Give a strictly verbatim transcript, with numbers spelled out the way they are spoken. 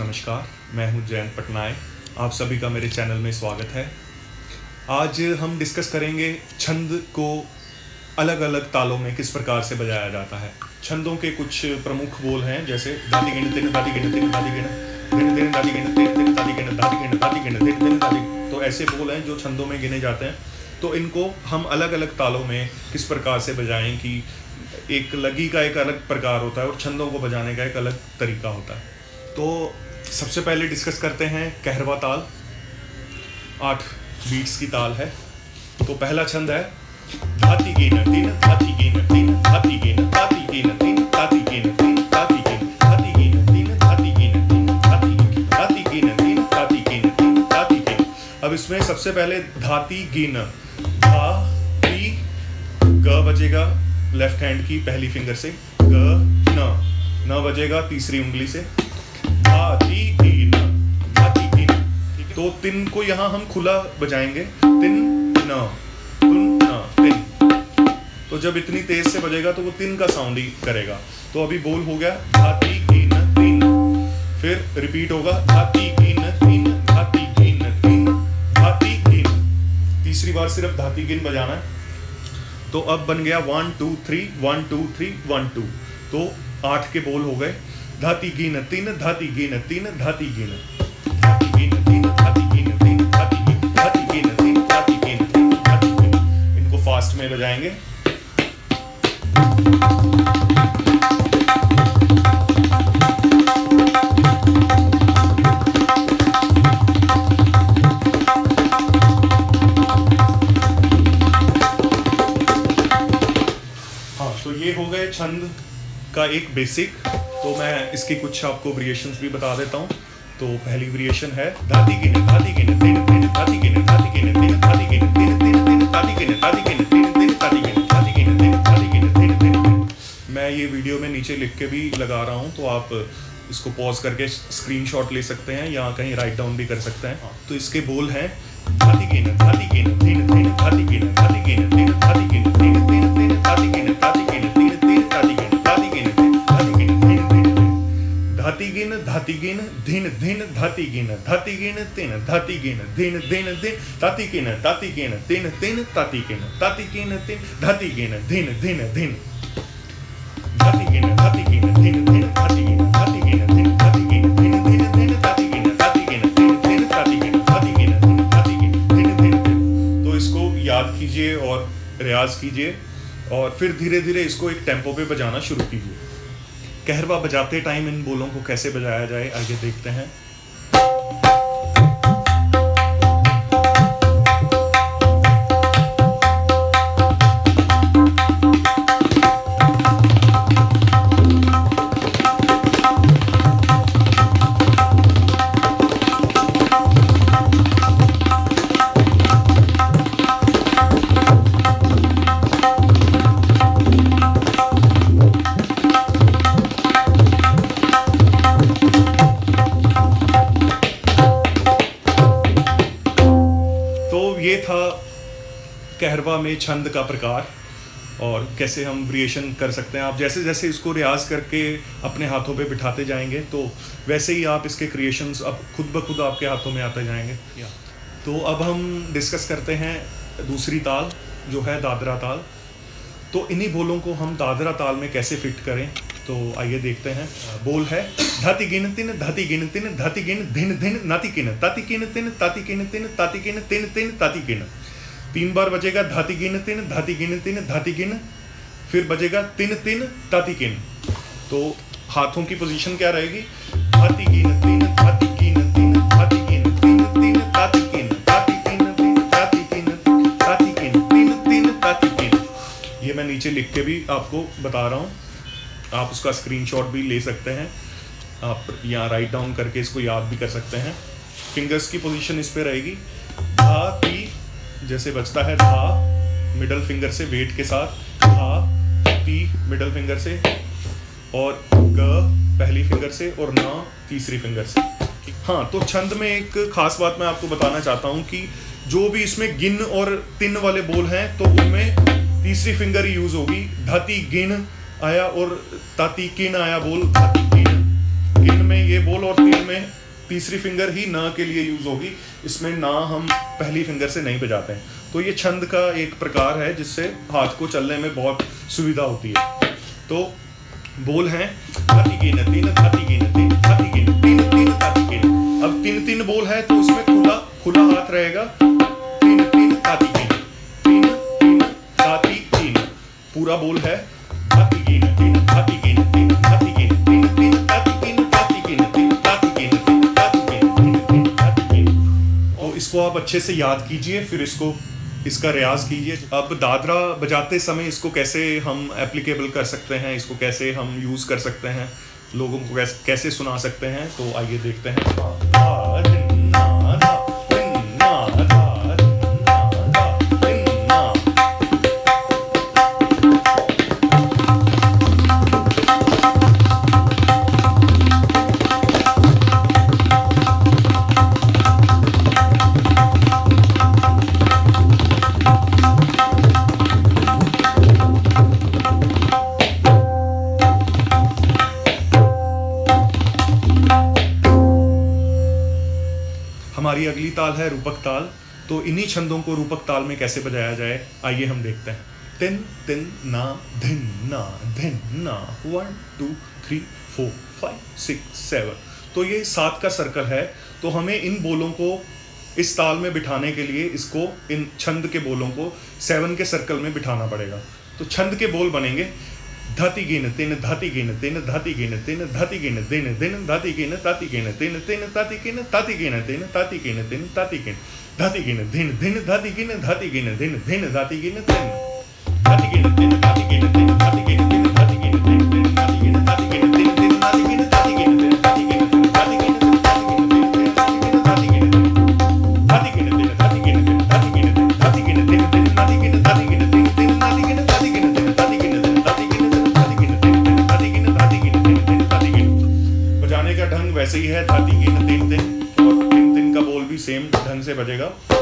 नमस्कार, मैं हूं जयंत पटनायक। आप सभी का मेरे चैनल में स्वागत है। आज हम डिस्कस करेंगे छंद को अलग अलग तालों में किस प्रकार से बजाया जाता है। छंदों के कुछ प्रमुख बोल हैं जैसे धाती गिण तिन धाती गिण तिन धाती गिण तिन तिन धाती गिण तिन तिन धाती गिण धाती गिण धाती गिण तिन तिन धाती। तो ऐसे बोल हैं जो छंदों में गिने जाते हैं। तो इनको हम अलग अलग तालों में किस प्रकार से बजाएं कि एक लगी का एक अलग प्रकार होता है और छंदों को बजाने का एक अलग तरीका होता है। तो सबसे पहले डिस्कस करते हैं कहरवा ताल। आठ बीट्स की ताल है। तो पहला छंद है धाती गिन तिन धाती गिन तिन धाती गिन धाती गिन तिन धाती गिन तिन धाती गिन धाती गिन तिन धाती गिन तिन धाती गिन धाती गिन तिन धाती गिन तिन धाती गिन। अब इसमें सबसे पहले धाती गिन, धा ती ग बजेगा लेफ्ट हैंड की पहली फिंगर से, ग न न बजेगा तीसरी उंगली से, धाती गिन धाती गिन। तो तिन को यहाँ हम खुला बजाएंगे, तिन न तुन न तिन। तो जब इतनी तेज से बजेगा तो वो तिन का साउंड ही करेगा। तो अभी बोल हो गया धाती गिन तिन, फिर रिपीट होगा धाती गिन तिन धाती गिन तिन धाती गिन। तीसरी बार सिर्फ धाती गिन बजाना है। तो अब बन गया one two three one two three one two. तो आठ के बोल हो गए धाती गिन तीन धाती गिन तीन धाती गिन धाती गिन तीन धाती गिन तीन धाती गिन धाती गिन तीन धाती गिन तीन धाती गिन। इनको फास्ट में बजाएंगे। तो ये हो गए छंद का एक बेसिक। तो मैं इसकी कुछ आपको वेरिएशंस भी बता देता हूँ। तो पहली वेरिएशन है धाती गिन धाती गिन तिन तिन धाती गिन धाती गिन तिन धाती गिन तिन तिन तिन धाती गिन धाती गिन तिन तिन धाती गिन धाती गिन तिन धाती गिन तिन तिन। मैं ये वीडियो में नीचे लिख के भी लगा रहा हूँ, तो आप इसको पॉज करके स्क्रीनशॉट ले सकते हैं या कहीं राइट डाउन भी कर सकते हैं। तो इसके बोल हैं धाती गिन धाती गिन तिन तिन धाती गिन धाती गिन तिन धाती गिन तिन तिन तिन धाती गिन धाती गिन तिन तिन धाती गिन धाती गिन धाती गिन धाती गिन धाती गिन धिन धिन धाती गिन धाती गिन तिन धाती गिन धिन धिन धिन धाती गिन धाती गिन तिन तिन धाती गिन धाती गिन तिन धाती गिन धिन धिन धिन धाती गिन धाती गिन धिन धिन धाती गिन धाती गिन धिन धाती गिन धिन धिन धिन धाती गिन धाती गिन धिन धिन धाती गिन धाती गिन धिन धाती गिन धिन धिन। तो इसको याद कीजिए और रियाज कीजिए और फिर धीरे धीरे इसको एक टेम्पो पे बजाना शुरू कीजिए। कहरवा बजाते टाइम इन बोलों को कैसे बजाया जाए आगे देखते हैं। ये था कहरवा में छंद का प्रकार और कैसे हम वेरिएशन कर सकते हैं। आप जैसे जैसे इसको रियाज करके अपने हाथों पे बिठाते जाएंगे तो वैसे ही आप इसके क्रिएशंस अब खुद ब खुद आपके हाथों में आते जाएंगे। तो अब हम डिस्कस करते हैं दूसरी ताल जो है दादरा ताल। तो इन्हीं बोलों को हम दादरा ताल में कैसे फिट करें, तो आइए देखते हैं। बोल है धाती गिन तिन धाती गिन तिन धाती गिन धिन धिन नाती गिन ताती गिन तिन ताती गिन तिन ताती गिन तिन तिन ताती गिन। तीन बार बजेगा धाती गिन तिन धाती गिन तिन धाती गिन, फिर बजेगा तिन तिन ताती गिन। तो हाथों की पोजीशन क्या रहेगी, धाती गिन तिन धाती गिन तिन धाती गिन तिन तिन ताती गिन ताती गिन तिन ताती गिन ताती गिन तिन तिन ताती गिन। ये मैं नीचे लिख के भी आपको बता रहा हूँ, आप उसका स्क्रीनशॉट भी ले सकते हैं। आप यहाँ राइट डाउन करके इसको याद भी कर सकते हैं। फिंगर्स की पोजीशन इस पे रहेगी, धा ती जैसे बजता है, धा मिडल फिंगर से वेट के साथ, धा ती मिडल फिंगर से और ग पहली फिंगर से और ना तीसरी फिंगर से। हाँ, तो छंद में एक खास बात मैं आपको बताना चाहता हूँ कि जो भी इसमें गिन और तिन वाले बोल हैं तो उनमें तीसरी फिंगर ही यूज होगी। धाती गिन आया और ताती किन आया बोल, धाती किन किन में ये बोल और तीन में तीसरी फिंगर ही ना के लिए यूज होगी, इसमें ना हम पहली फिंगर से नहीं बजाते हैं। तो ये छंद का एक प्रकार है जिससे हाथ को चलने में बहुत सुविधा होती है। तो बोल हैं तीन तीन तीन, अब तीन तीन बोल है तो उसमें खुला खुला हाथ रहेगा, तीन तीन ताती तीन तीन तीन ताती तीन, पूरा बोल है ताती तीन तीन ताती तीन तीन ताती तीन तीन तीन ताती तीन ताती तीन तीन ताती तीन तीन ताती तीन तीन ताती तीन। और इसको आप अच्छे से याद कीजिए, फिर इसको इसका रियाज कीजिए। अब दादरा बजाते समय इसको कैसे हम एप्लीकेबल कर सकते हैं, इसको कैसे हम यूज कर सकते हैं, लोगों को कैसे सुना सकते हैं, तो आइए देखते हैं। हमारी अगली ताल है रूपक ताल, तो इन्हीं छंदों को रूपक ताल में कैसे बजाया जाए आइए हम देखते हैं। तिन तिन ना धिन ना धिन ना, one two three four five six seven, तो ये सात का सर्कल है। तो हमें इन बोलों को इस ताल में बिठाने के लिए इसको इन छंद के बोलों को सेवन के सर्कल में बिठाना पड़ेगा। तो छंद के बोल बनेंगे धाती गिन तिन धाती गिन तिन धाती गिन तिन धाती गिन दिन दिन धाती गिन ताती गिन तिन तिन ताती गिन ताती गिन तिन ताती गिन तिन ताती गिन धाती गिन दिन दिन धाती गिन धाती गिन दिन दिन धाती गिन तिन धाती गिन तिन धाती गिन तिन धाती गिन तिन धाती गिन तिन तिन धाती गिन ताती गिन तिन तिन धाती गिन ताती गिन तिन धाती गिन तिन धाती गिन तिन धाती गिन ताती गिन तिन धाती गिन तिन धाती गिन तिन धाती गिन तिन धाती गिन तिन धाती गिन ताती गिन तिन तिन धाती गिन ताती गिन तिन धाती गिन का ढंग वैसे ही है। धाती गिन तिन तिन और तिन तिन का बोल भी सेम ढंग से बजेगा।